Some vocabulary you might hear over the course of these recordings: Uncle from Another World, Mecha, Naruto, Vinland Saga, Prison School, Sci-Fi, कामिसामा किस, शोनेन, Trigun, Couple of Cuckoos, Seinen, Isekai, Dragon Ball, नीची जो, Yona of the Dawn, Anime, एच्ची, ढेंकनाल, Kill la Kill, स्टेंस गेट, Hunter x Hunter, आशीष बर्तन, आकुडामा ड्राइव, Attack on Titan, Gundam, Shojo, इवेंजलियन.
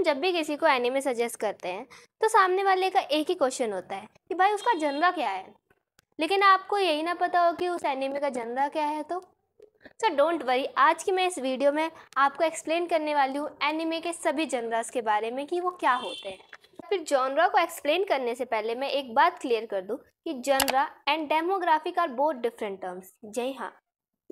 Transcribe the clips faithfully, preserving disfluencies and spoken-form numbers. हम जब भी किसी को एनीमे सजेस्ट करते हैं तो सामने वाले का एक ही क्वेश्चन होता है कि भाई उसका जनरा क्या है, लेकिन आपको यही ना पता हो कि उस एनीमे का जनरा क्या है। तो सो डोंट वरी, आज की मैं इस वीडियो में आपको एक्सप्लेन करने वाली हूँ एनीमे के सभी जनरास के बारे में कि वो क्या होते हैं। फिर जॉनरा को एक्सप्लेन करने से पहले मैं एक बात क्लियर कर दूं कि genre and demographic are both different terms. जी हाँ,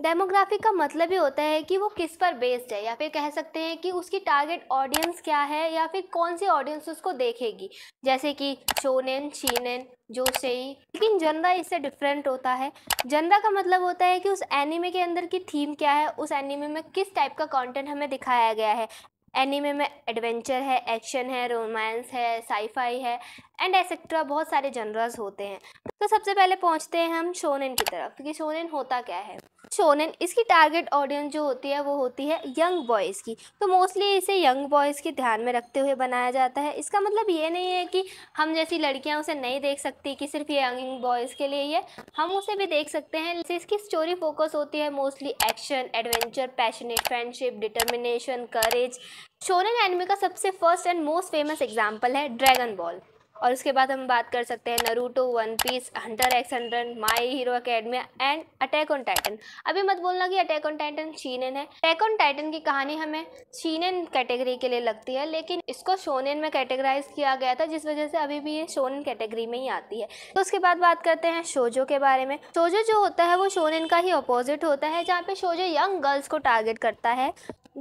डेमोग्राफिक का मतलब ये होता है कि वो किस पर बेस्ड है, या फिर कह सकते हैं कि उसकी टारगेट ऑडियंस क्या है या फिर कौन सी ऑडियंस उसको देखेगी, जैसे कि शोनेन, शीनेन, जोसेई। लेकिन जनरा इससे डिफरेंट होता है। जनरा का मतलब होता है कि उस एनीमे के अंदर की थीम क्या है, उस एनीमे में किस टाइप का कंटेंट हमें दिखाया गया है। एनीमे में एडवेंचर है, एक्शन है, रोमांस है, साईफाई है एंड एक्सेट्रा, बहुत सारे जनर्स होते हैं। तो सबसे पहले पहुंचते हैं हम शोनेन की तरफ कि शोनेन होता क्या है। शोनेन, इसकी टारगेट ऑडियंस जो होती है वो होती है यंग बॉयज़ की, तो मोस्टली इसे यंग बॉयज़ के ध्यान में रखते हुए बनाया जाता है। इसका मतलब ये नहीं है कि हम जैसी लड़कियां उसे नहीं देख सकती कि सिर्फ ये यंग बॉयज़ के लिए ही है, हम उसे भी देख सकते हैं। इसकी स्टोरी फोकस होती है mostly action, adventure, passionate friendship, determination, courage. शोनेन anime का सबसे first and most famous example है ड्रैगन बॉल, और उसके बाद हम बात कर सकते हैं Naruto, One Piece, Hunter x Hunter, My Hero Academia and Attack on Titan. अभी मत बोलना कि अटैक ऑन टाइटन शीनेन है। अटैक ऑन टाइटन की कहानी हमें शीनेन कैटेगरी के लिए लगती है, लेकिन इसको शोनेन में कैटेगराइज किया गया था, जिस वजह से अभी भी ये शोनेन कैटेगरी में ही आती है। तो उसके बाद बात करते हैं शोजो के बारे में। शोजो जो होता है वो शोनेन का ही अपोजिट होता है, जहाँ पे शोजो यंग गर्ल्स को टारगेट करता है।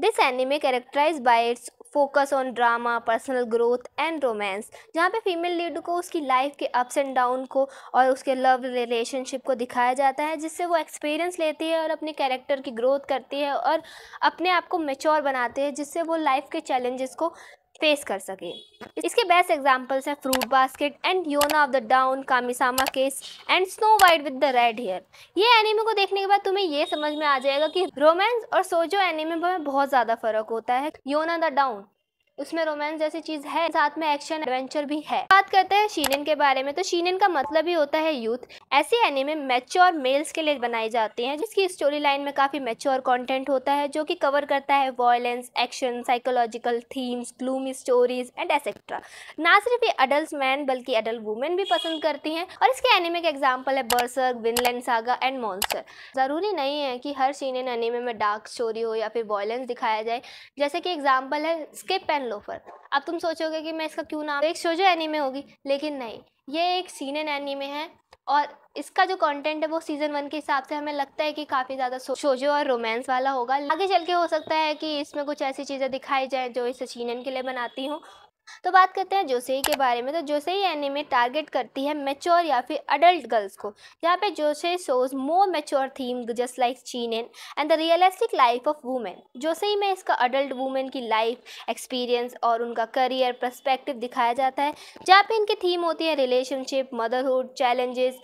This anime characterize by its focus on drama, personal growth and romance, जहाँ पे फीमेल लीड को उसकी लाइफ के अप्स एंड डाउन को और उसके लव रिलेशनशिप को दिखाया जाता है, जिससे वो एक्सपीरियंस लेती है और अपने कैरेक्टर की ग्रोथ करती है और अपने आप को मैच्योर बनाती है, जिससे वो लाइफ के चैलेंजेस को फेस कर सके। इसके बेस्ट एग्जांपल्स हैं Fruit Basket and Yona of the Dawn, कामिसामा किस and Snow White with the Red Hair. ये एनीमे को देखने के बाद तुम्हें ये समझ में आ जाएगा कि रोमांस और शोजो एनीमे में बहुत ज़्यादा फर्क होता है। योना द डाउन, उसमें रोमांस जैसी चीज़ है, साथ में एक्शन एडवेंचर भी है। बात करते हैं शीनेन के बारे में। तो शीनेन का मतलब ही होता है यूथ। ऐसी एनीमे मैच्योर मेल्स के लिए बनाई जाती हैं, जिसकी स्टोरी लाइन में काफ़ी मैच्योर कंटेंट होता है, जो कि कवर करता है violence, action, psychological themes, gloomy stories and etcetera. ना सिर्फ ये अडल्ट मैन बल्कि अडल्ट वुमेन भी पसंद करती हैं, और इसके एनीमे के एग्जाम्पल है Berserk, Vinland Saga and Monster. ज़रूरी नहीं है कि हर शीनेन एनीमे में डार्क स्टोरी हो या फिर वायलेंस दिखाया जाए, जैसे कि एग्जाम्पल है स्किप एंड लोफर। अब तुम सोचोगे कि मैं इसका क्यों नाम, एक शोजो एनीमे होगी, लेकिन नहीं, ये एक सीनन एनीमे है और इसका जो कंटेंट है वो सीजन वन के हिसाब से हमें लगता है कि काफ़ी ज़्यादा शोजो और रोमांस वाला होगा। आगे चल के हो सकता है कि इसमें कुछ ऐसी चीज़ें दिखाई जाएं जो इसे सीनन के लिए बनाती हूँ। तो बात करते हैं जोसेई के बारे में। तो जोसेई एनीमे टारगेट करती है मैच्योर या फिर अडल्ट गर्ल्स को, जहाँ पे josei shows more mature theme just like seinen and the realistic life of women. Josei में इसका अडल्ट वुमेन की लाइफ, एक्सपीरियंस और उनका करियर पर्सपेक्टिव दिखाया जाता है, जहाँ पे इनकी थीम होती है रिलेशनशिप, मदरहुड, चैलेंजेस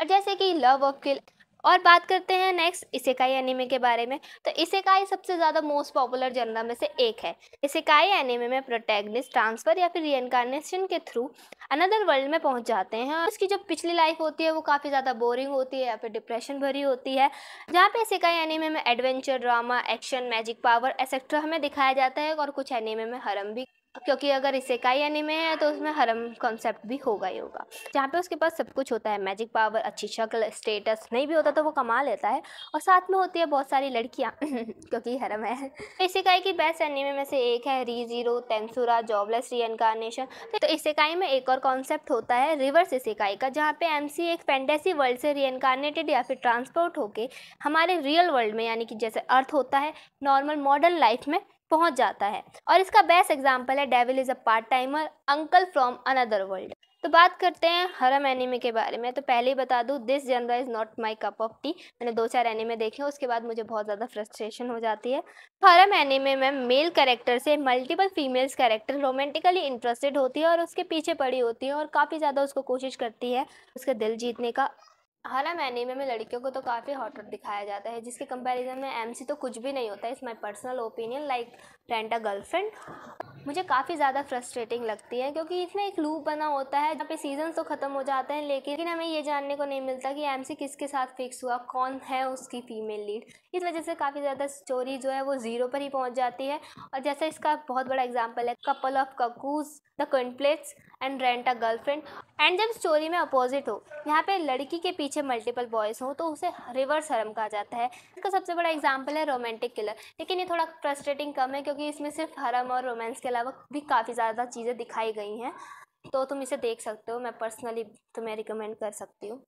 और जैसे कि लव ऑफ किल। और बात करते हैं नेक्स्ट इसेकाई एनीमे के बारे में। तो इसेकाई सबसे ज़्यादा मोस्ट पॉपुलर जनरा में से एक है। इसेकाई एनीमे में प्रोटैगनिस्ट ट्रांसफ़र या फिर रीइनकार्नेशन के थ्रू अनदर वर्ल्ड में पहुंच जाते हैं, और उसकी जो पिछली लाइफ होती है वो काफ़ी ज़्यादा बोरिंग होती है या फिर डिप्रेशन भरी होती है, जहाँ पे इसेकाई एनीमे में adventure, drama, action, magic power etcetera हमें दिखाया जाता है, और कुछ एनीमे में हरम भी, क्योंकि अगर इसेकाई एनीमे है तो उसमें हरम कॉन्सेप्ट भी होगा ही होगा, जहाँ पे उसके पास सब कुछ होता है, मैजिक पावर, अच्छी शक्ल, स्टेटस, नहीं भी होता तो वो कमा लेता है, और साथ में होती है बहुत सारी लड़कियाँ क्योंकि हरम है। इसेकाई की बेस्ट एनीमे में से एक है re zero, Tensura, jobless reincarnation. तो इसेकाई में एक और कॉन्सेप्ट होता है रिवर्स इसेकाई का, जहाँ पे एम सी एक फैंटेसी वर्ल्ड से रीइनकार्नेटेड या फिर ट्रांसपोर्ट होके हमारे रियल वर्ल्ड में, यानी कि जैसे अर्थ होता है, नॉर्मल मॉडर्न लाइफ में पहुंच जाता है। और इसका बेस्ट एग्जांपल है Devil is a part timer, uncle from another world. तो बात करते हैं हरम एनीमे के बारे में। तो पहले ही बता दूं, this genre is not my cup of tea. मैंने दो चार एनीमे देखे, उसके बाद मुझे बहुत ज़्यादा फ्रस्ट्रेशन हो जाती है। हरम एनीमे में मेल कैरेक्टर से multiple females character romantically interested होती है और उसके पीछे पड़ी होती है, और काफ़ी ज़्यादा उसको कोशिश करती है उसका दिल जीतने का, हराम एनीमे में लड़कियों को तो काफ़ी हॉटर दिखाया जाता है, जिसके कंपैरिजन में एमसी तो कुछ भी नहीं होता। इस my personal opinion like Rent a Girlfriend मुझे काफ़ी ज़्यादा फ्रस्ट्रेटिंग लगती है, क्योंकि इसमें एक लूप बना होता है जहाँ पे सीजन्स तो ख़त्म हो जाते हैं, लेकिन हमें ये जानने को नहीं मिलता कि एमसी किसके साथ फिक्स हुआ, कौन है उसकी फीमेल लीड। इस वजह से काफ़ी ज़्यादा स्टोरी जो है वो ज़ीरो पर ही पहुँच जाती है। और जैसा इसका बहुत बड़ा एग्जाम्पल है Couple of Cuckoos, the Quintuplets and Rent a Girlfriend. And जब स्टोरी में अपोजिट हो, यहाँ पे लड़की के पीछे मल्टीपल बॉयज़ हो, तो उसे रिवर्स हरम कहा जाता है। इसका सबसे बड़ा एग्जाम्पल है रोमांटिक किलर, लेकिन ये थोड़ा फ्रस्ट्रेटिंग कम है क्योंकि इसमें सिर्फ हरम और रोमांस के अलावा भी काफ़ी ज़्यादा चीज़ें दिखाई गई हैं, तो तुम इसे देख सकते हो। मैं पर्सनली तुम्हें रिकमेंड कर सकती हूँ।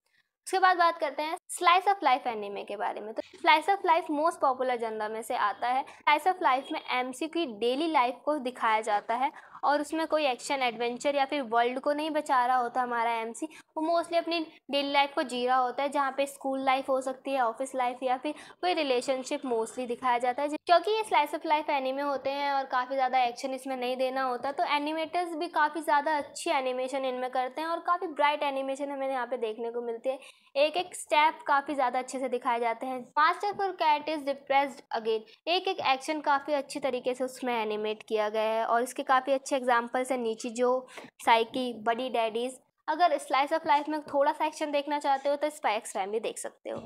उसके बाद बात करते हैं स्लाइस ऑफ लाइफ एनीमे के बारे में। तो slice of life most popular genre में से आता है। स्लाइस ऑफ लाइफ में एमसी की डेली लाइफ को दिखाया जाता है और उसमें कोई एक्शन एडवेंचर या फिर वर्ल्ड को नहीं बचा रहा होता हमारा एमसी, वो मोस्टली अपनी डेली लाइफ को जी रहा होता है, जहाँ पे स्कूल लाइफ हो सकती है, ऑफिस लाइफ या फिर कोई रिलेशनशिप मोस्टली दिखाया जाता है। क्योंकि ये स्लाइस ऑफ लाइफ एनीमे होते हैं और काफ़ी ज़्यादा एक्शन इसमें नहीं देना होता, तो एनिमेटर्स भी काफ़ी ज़्यादा अच्छी एनिमेशन इनमें करते हैं और काफ़ी ब्राइट एनिमेशन हमें यहाँ पे देखने को मिलती है। एक एक स्टेप काफ़ी ज़्यादा अच्छे से दिखाए जाते हैं। Master for cat is depressed again, एक एक एक्शन काफ़ी अच्छी तरीके से उसमें एनिमेट किया गया है और इसके काफ़ी अच्छे एग्जाम्पल्स हैं नीची जो, साइकी, बडी डैडीज़। अगर स्लाइस ऑफ लाइफ में थोड़ा सा एक्शन देखना चाहते हो तो स्पाई एक्स फैमिली देख सकते हो।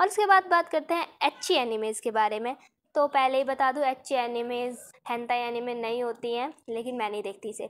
और उसके बाद बात करते हैं एच्ची एनिमेज़ के बारे में। तो पहले ही बता दूँ एच्ची एनिमेज़ हेंताई एनिमे नहीं होती हैं, लेकिन मैं नहीं देखती इसे,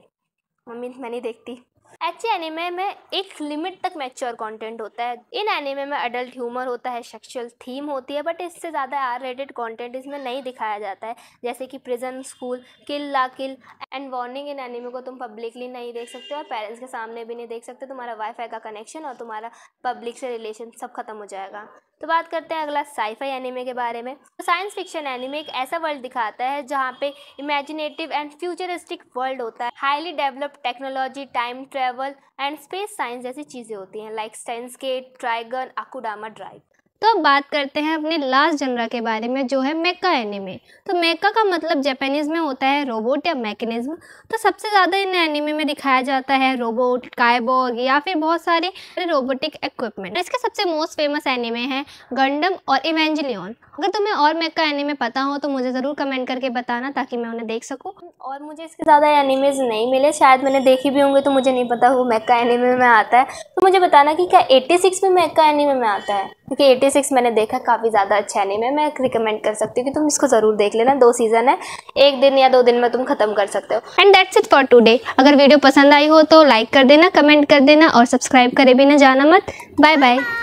मम्मी मैं नहीं देखती। एच्ची एनिमे में एक लिमिट तक मैच्योर कंटेंट होता है। इन एनिमे में अडल्ट ह्यूमर होता है, सेक्सुअल थीम होती है, बट इससे ज़्यादा आर रेटेड कंटेंट इसमें नहीं दिखाया जाता है, जैसे कि Prison, School, Kill la Kill and warning. इन एनिमे को तुम पब्लिकली नहीं देख सकते और पेरेंट्स के सामने भी नहीं देख सकते। तुम्हारा वाईफाई का कनेक्शन और तुम्हारा पब्लिक से रिलेशन सब खत्म हो जाएगा। तो बात करते हैं अगला साइफाई एनिमे के बारे में। तो साइंस फिक्शन एनिमे एक ऐसा वर्ल्ड दिखाता है जहाँ पे इमेजिनेटिव एंड फ्यूचरिस्टिक वर्ल्ड होता है, highly developed technology, time travel and space science जैसी चीज़ें होती हैं, like स्टेंस गेट, Trigun, आकुडामा ड्राइव। तो अब बात करते हैं अपने लास्ट जनरा के बारे में जो है मेका एनिमे। तो मेका का मतलब जापानीज में होता है रोबोट या मैकेनिज्म। तो सबसे ज़्यादा इन एनिमे में दिखाया जाता है रोबोट, काइबोर्ग या फिर बहुत सारे रोबोटिक इक्विपमेंट। इसके सबसे मोस्ट फेमस एनिमे हैं गंडम और इवेंजलियन। अगर तुम्हें और मेका एनिमे पता हो तो मुझे ज़रूर कमेंट करके बताना ताकि मैं उन्हें देख सकूँ। और मुझे इसके ज़्यादा एनिमेज नहीं मिले, शायद मैंने देखी भी होंगे तो मुझे नहीं पता वो मेका एनिमे में आता है। तो मुझे बताना कि क्या छियासी में मेका एनिमे में आता है, क्योंकि छियासी मैंने देखा, काफ़ी ज़्यादा अच्छा एनिमे है। मैं रिकमेंड कर सकती हूँ कि तुम इसको ज़रूर देख लेना। दो सीज़न है, एक दिन या दो दिन में तुम खत्म कर सकते हो। And that's it for today. अगर वीडियो पसंद आई हो तो लाइक कर देना, कमेंट कर देना और सब्सक्राइब करे बिना जाना मत। Bye bye.